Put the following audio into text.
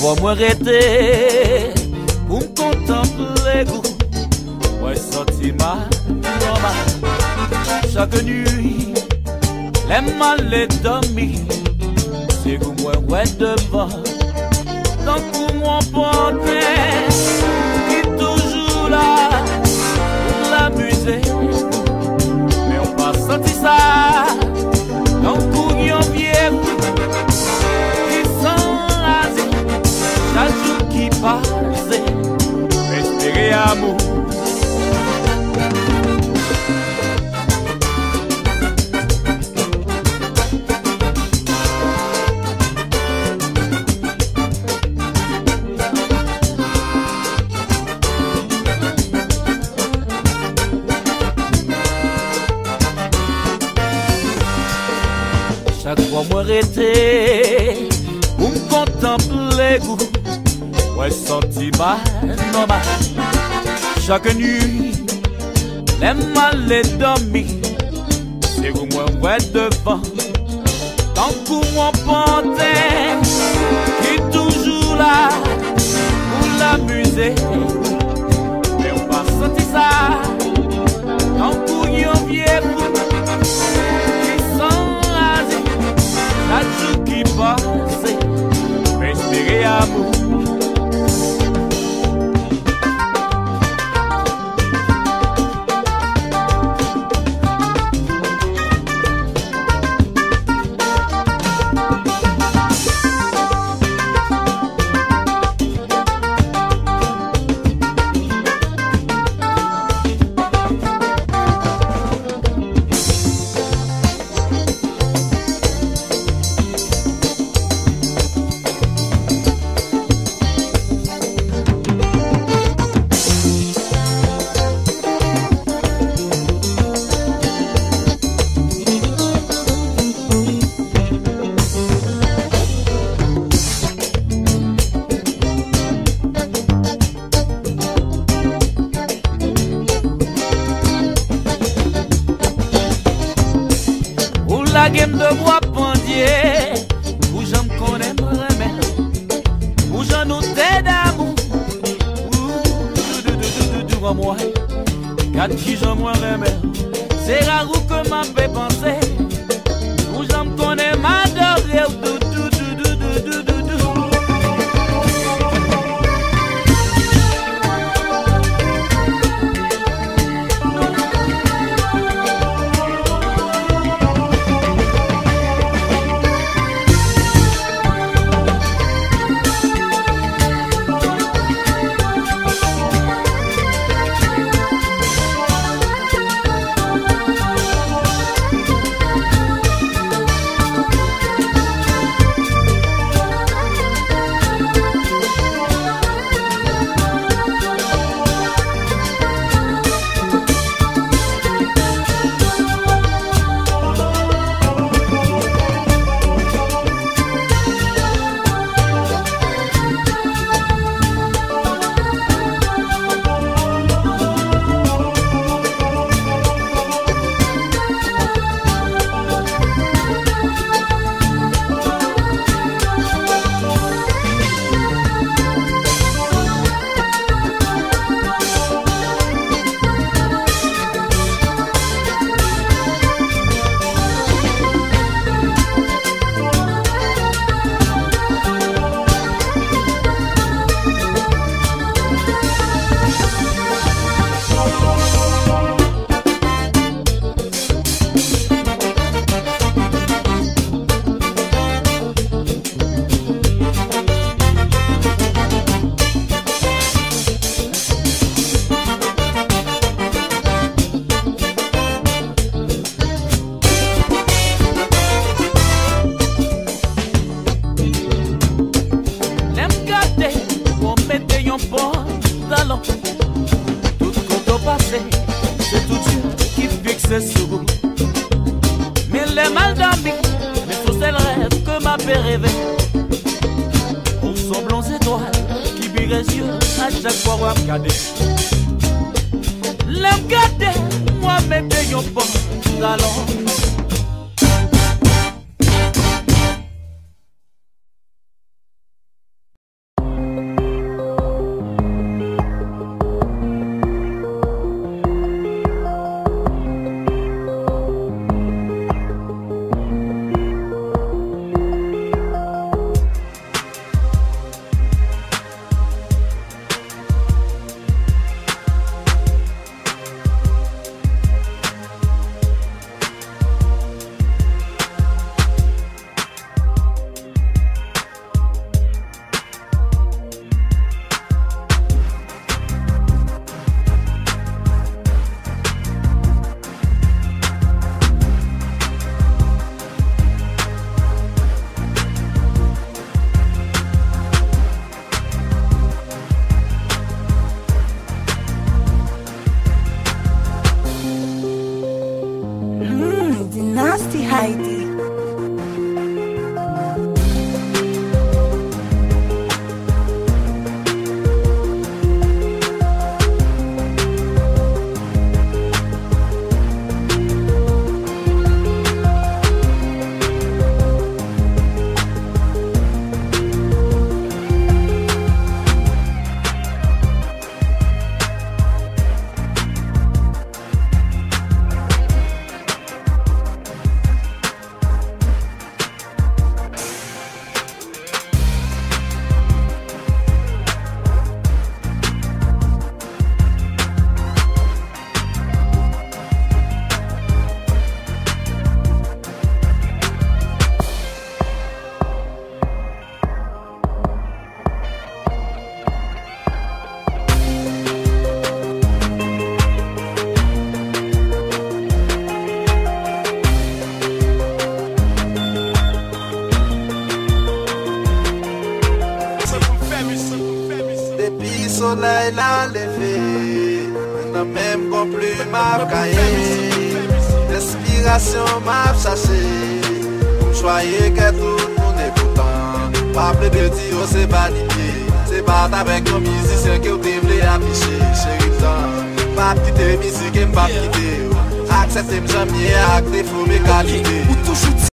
Vou mwen rete pou m'kontemple gou Mwen soti ma noma Chaque nuit Lè m'ale domi Se gou mwen wè devan Tan kou mwen pante Ki toujou la Pou l'amuse Mè ou pa soti sa Tan kou yon vie Ki san raze Chajou ki pase Espere amou Chaque fois moi rete, ou m'contemple gou, ouais senti ma noma. Chaque nuit, les malais dormi, c'est vous moi ouais devant. Tant qu'on m'en pente, qui toujours là pour l'amuser, mais on pas senti ça. Tant qu'on y en vient La game de bois pendier, où j'en connais vraiment, où j'en nous t'aide d'amour, où en moi, quatre qui j'en moi remède, c'est rare où que m'en fait penser, où j'en connais ma dorée, c'est tout qui fixe sous vous. Mais les mal d'amis, mais tout c'est le rêve que m'a fait rêver. Pour semblant étoiles qui brillent les yeux à chaque fois où on regarde. L'aime garder, moi-même j'ai un bon talent. bataille l'a levé. Maintenant même qu'on plus m'a caillé. L'inspiration m'a chassé. Pour choyer que tout le monde est content. Pas plus de dire c'est validé. C'est pas avec un musicien qui vous devez afficher. Chérie, pas petite musique et pas petite. Acceptez-moi jamais, actez-vous mes qualités. Ou toujours